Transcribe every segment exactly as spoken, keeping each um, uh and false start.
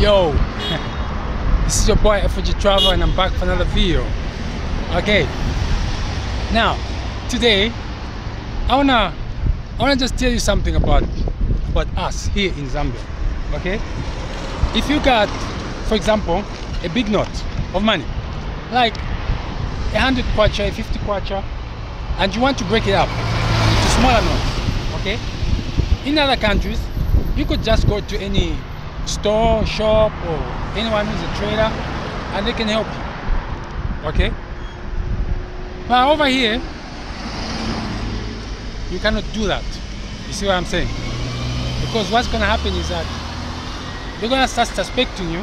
Yo, this is your boy F G Travel, and I'm back for another video. Okay, now today I wanna I wanna just tell you something about about us here in Zambia. Okay, if you got, for example, a big note of money, like a hundred kwacha, a fifty kwacha, and you want to break it up into smaller notes, okay? In other countries, you could just go to any store, shop, or anyone who's a trader, and they can help you, okay? But over here, you cannot do that. You see what I'm saying? Because what's gonna happen is that they're gonna start suspecting you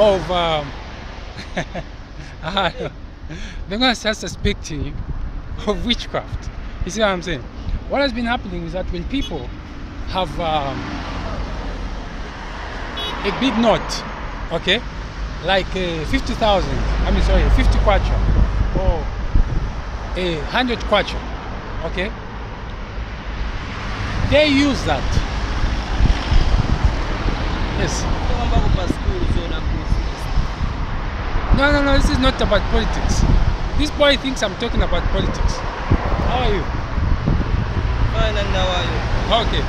of, um, they're gonna start suspecting you of witchcraft. You see what I'm saying? What has been happening is that when people have um, a big note, okay, like uh, fifty thousand, I mean sorry, fifty kwacha or a hundred kwacha, okay, they use that. Yes. No, no, no, this is not about politics. This boy thinks I'm talking about politics. How are you? Fine, and how are you? Okay.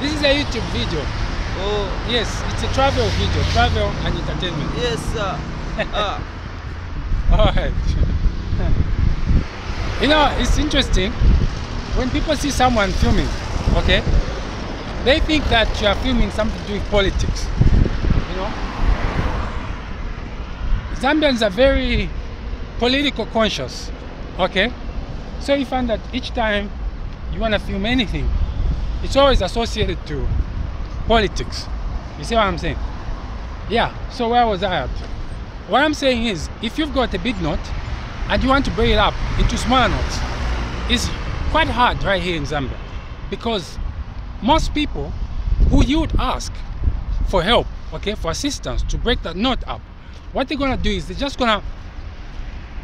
This is a YouTube video. Oh. Yes, it's a travel video. Travel and entertainment. Yes, sir. Ah. Alright. You know, it's interesting. When people see someone filming, okay, they think that you are filming something to do with politics. You know? Zambians are very political conscious, okay? So you find that each time you want to film anything, it's always associated to politics. You see what I'm saying? Yeah, so where was I at? What I'm saying is, if you've got a big note and you want to break it up into smaller notes, it's quite hard right here in Zambia, because most people who you would ask for help, okay, for assistance to break that note up, what they're gonna do is they're just gonna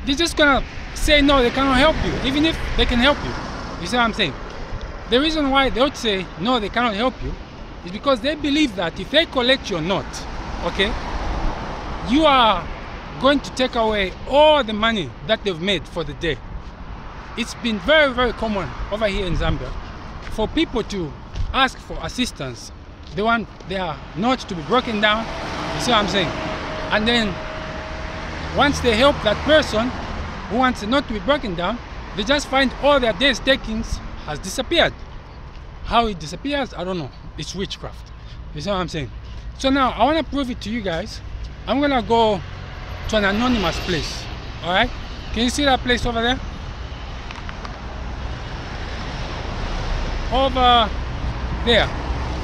they're just gonna say no, they cannot help you, even if they can help you. You see what I'm saying? The reason why they would say no, they cannot help you, is because they believe that if they collect your note, okay, you are going to take away all the money that they've made for the day. It's been very, very common over here in Zambia for people to ask for assistance. They want their notes to be broken down. You see what I'm saying? And then once they help that person who wants the note to be broken down, they just find all their day's takings has disappeared. How it disappears, I don't know. It's witchcraft. You see what I'm saying? So now I want to prove it to you guys. I'm gonna go to an anonymous place. All right? Can you see that place over there? Over there,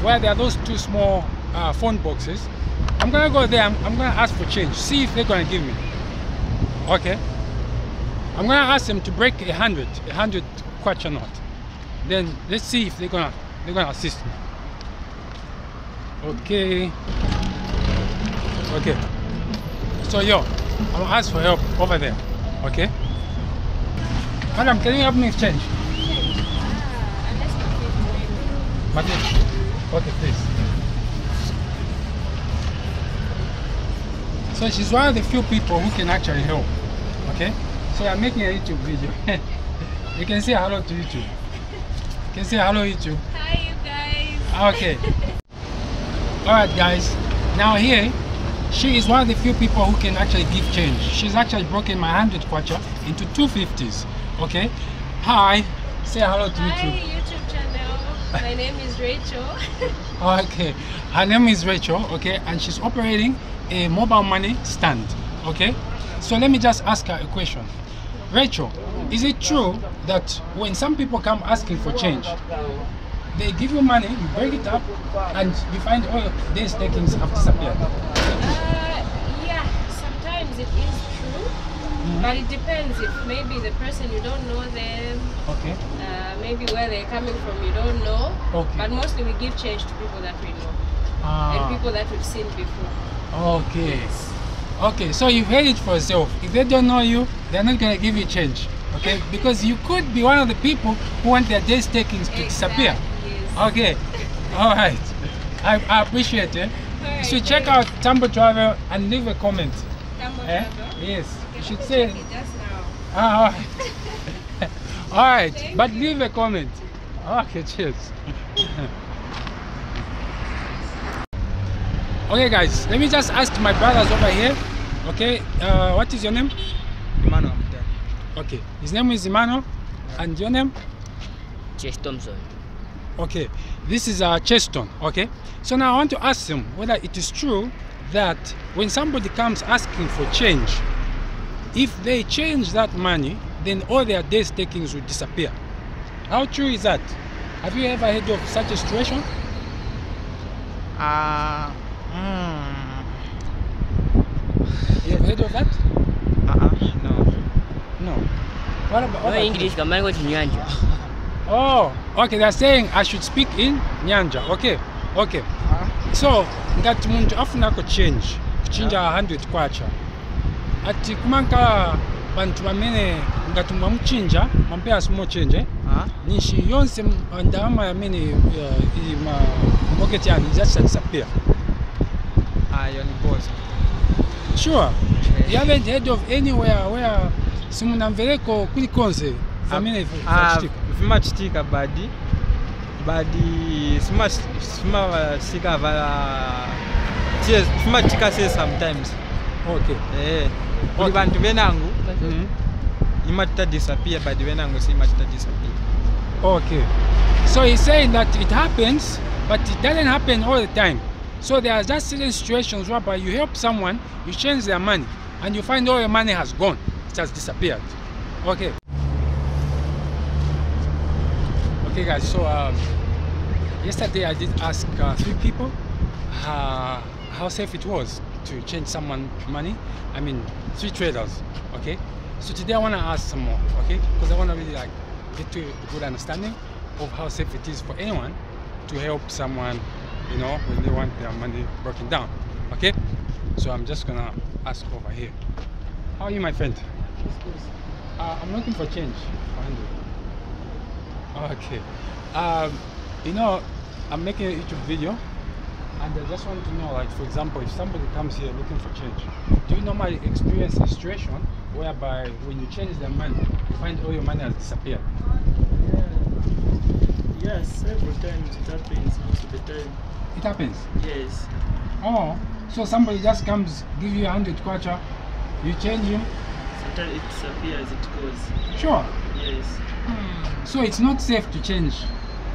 where there are those two small uh, phone boxes. I'm gonna go there. I'm, I'm gonna ask for change. See if they're gonna give me. Okay. I'm gonna ask them to break a hundred, a hundred kwacha note. Then let's see if they're gonna they're gonna assist me. Okay. Okay. So yo, I'm gonna ask for help over there. Okay. Madam, can you help me with change? But okay, please. So she's one of the few people who can actually help. Okay. So I'm making a YouTube video. You can say hello to YouTube. You can say hello YouTube. Hi you guys. Okay. Alright guys. Now here, she is one of the few people who can actually give change. She's actually broken my hundred kwacha into two fifties. Okay. Hi. Say hello to Hi, YouTube. YouTube channel. My name is Rachel. Okay, her name is Rachel, okay, and she's operating a mobile money stand, okay? So let me just ask her a question. Rachel, is it true that when some people come asking for change, they give you money, you break it up, and you find all of these takings have disappeared? Uh, yeah, sometimes it is true, mm-hmm. but it depends if maybe the person, you don't know them. Okay. Uh, maybe where they're coming from you don't know. Okay. But mostly we give change to people that we know. Ah. And people that we've seen before. Okay. Yes. Okay, so you've heard it for yourself. If they don't know you, they're not going to give you change. Okay? Because you could be one of the people who want their day's takings to exactly. disappear. Yes. Okay. Alright. I, I appreciate it. Right, you should check out Tambo Travel and leave a comment. Tambo eh? Travel? Yes. Okay, you should say. Just now. Ah, all right, all right. Thank but you. Leave a comment. Okay, cheers. Okay, guys, let me just ask my brothers over here. Okay, uh, what is your name? Imano. Okay, his name is Imano, and your name? Chase Thompson. Okay, this is uh, Cheston. Okay, so now I want to ask him whether it is true that when somebody comes asking for change, if they change that money, then all their day's takings will disappear. How true is that? Have you ever heard of such a situation? Uh, Mm. You have heard of that? Uh-uh, no. No. What about, what no about English, the language is Nyanja. Oh, okay, they're saying I should speak in Nyanja. Okay, okay. Uh-huh. So, that means often I could change. Change a hundred kwacha. Ati kumanka bantu wamene ngatumwa mchinja, mampea sumo change. Nishi yonse ndama ya mene ima mbogeti ya nijacha disappear. Sure, you haven't heard of anywhere where someone amveleko kulikonze. I mean, much sticker body, body, much small sticker. Yes, much sticker says sometimes. Okay. Eh. Only when to venango, it might disappear. But the venango say might disappear. Okay. So he's saying that it happens, but it doesn't happen all the time. So there are just certain situations whereby you help someone, you change their money, and you find all your money has gone. It has disappeared. Okay. Okay, guys. So um, yesterday I did ask uh, three people uh, how safe it was to change someone's money. I mean, three traders. Okay. So today I want to ask some more. Okay, because I want to really like get to a good understanding of how safe it is for anyone to help someone, you know, when they want their money broken down. Okay, so I'm just gonna ask over here. How are you, my friend? Uh, I'm looking for change. Okay, um, you know, I'm making a YouTube video and I just want to know, like, for example, if somebody comes here looking for change, do you normally experience a situation whereby when you change their money, you find all your money has disappeared? Yeah. Yes, several times it happens most of the time. It happens? Yes. Oh, so somebody just comes, give you a hundred kwacha, you change him? Sometimes it disappears, it goes. Sure? Yes. Hmm. So it's not safe to change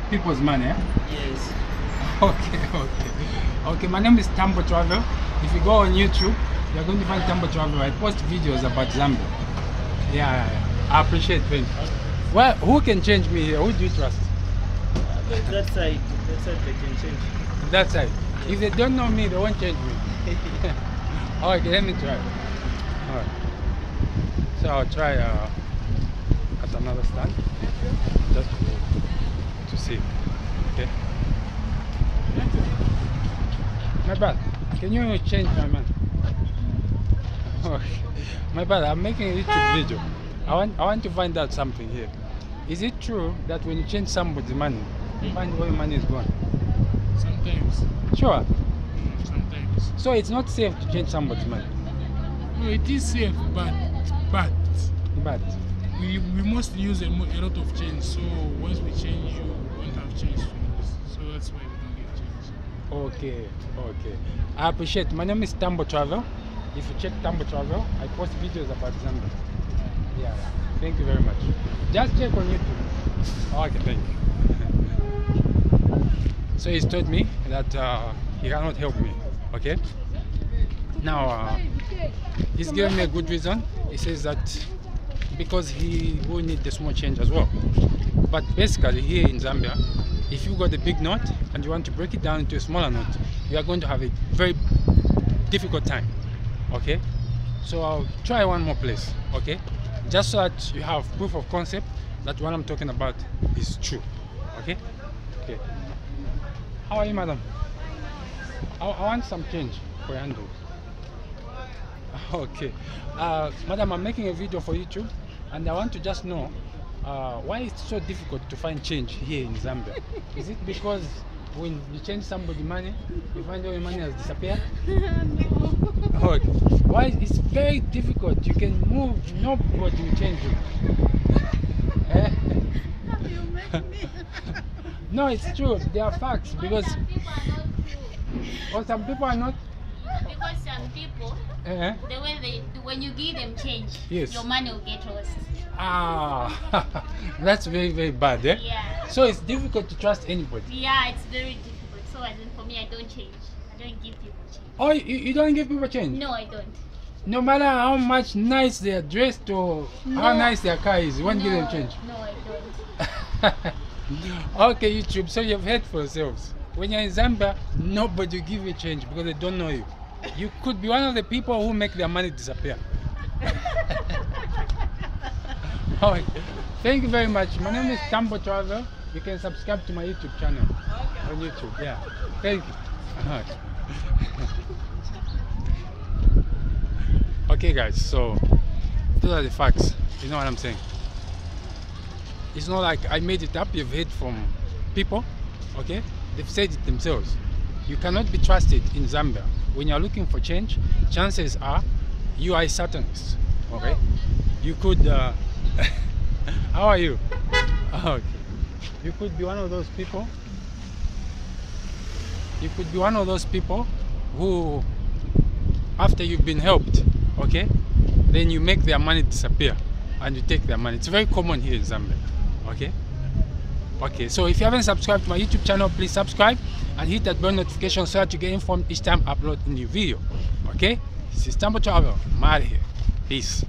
people's money, eh? Yes. Okay, okay. Okay, my name is Tambo Travel. If you go on YouTube, you're going to find Tambo Travel. I post videos about Zambia. Yeah, I appreciate it. Well, who can change me here? Who do you trust? That side. That side they can change. That side. Yeah. If they don't know me, they won't change me. Okay, let me try. Alright. So I'll try uh, at another stand. Just to, to see. Okay. My brother, can you change my man? Okay. My brother, I'm making a YouTube video. I want I want to find out something here. Is it true that when you change somebody's money, you find where your money is gone? Sometimes. Sure. Sometimes. So it's not safe to change somebody's money. No, it is safe, but but but we we must use a, a lot of change. So once we change, you won't have change for us. So that's why we don't get change. Okay, okay. I appreciate. My name is Tambo Travel. If you check Tambo Travel, I post videos about Zambia. Yeah. Thank you very much. Just check on YouTube. Okay, thank you. So he's told me that uh, he cannot help me. Okay. Now uh, he's given me a good reason. He says that because he will need the small change as well. But basically here in Zambia, if you got a big note and you want to break it down into a smaller note, you are going to have a very difficult time. Okay. So I'll try one more place. Okay. Just so that you have proof of concept that what I'm talking about is true. Okay? Okay. How are you, madam? I, I want some change for your handle. Okay. Uh, madam, I'm making a video for YouTube and I want to just know uh, why it's so difficult to find change here in Zambia. Is it because when you change somebody's money, you find all your money has disappeared? No. Okay. Why? It's very difficult. You can move, nobody will change you. Eh? You make me. No, it's true. They are facts because. Or some people are not true. Or some people are not. Because some people, uh-huh. the way they, when you give them change, yes. your money will get lost. Ah, that's very, very bad, eh? Yeah. So it's difficult to trust anybody. Yeah, it's very difficult. So as in for me, I don't change. I don't give people change. Oh, you, you don't give people change? No, I don't. No matter how much nice they are dressed or no. how nice their car is, you won't no, give them change? No, I don't. Okay, YouTube, so you've heard for yourselves. When you're in Zambia, nobody will give you change because they don't know you. You could be one of the people who make their money disappear. Right. Thank you very much. My name is Tambo Travel. You can subscribe to my YouTube channel. Okay. On YouTube, yeah. Thank you. Right. Okay guys, so those are the facts. You know what I'm saying? It's not like I made it up, you've heard from people, okay? They've said it themselves. You cannot be trusted in Zambia. When you're looking for change, chances are you are a Satanist, okay? You could, uh, how are you? Okay. You could be one of those people, you could be one of those people who, after you've been helped, okay, then you make their money disappear and you take their money. It's very common here in Zambia, okay? Okay, so if you haven't subscribed to my YouTube channel, please subscribe and hit that bell notification so that you get informed each time I upload a new video. Okay, this is Tambo Travel. I'm out of here. Peace.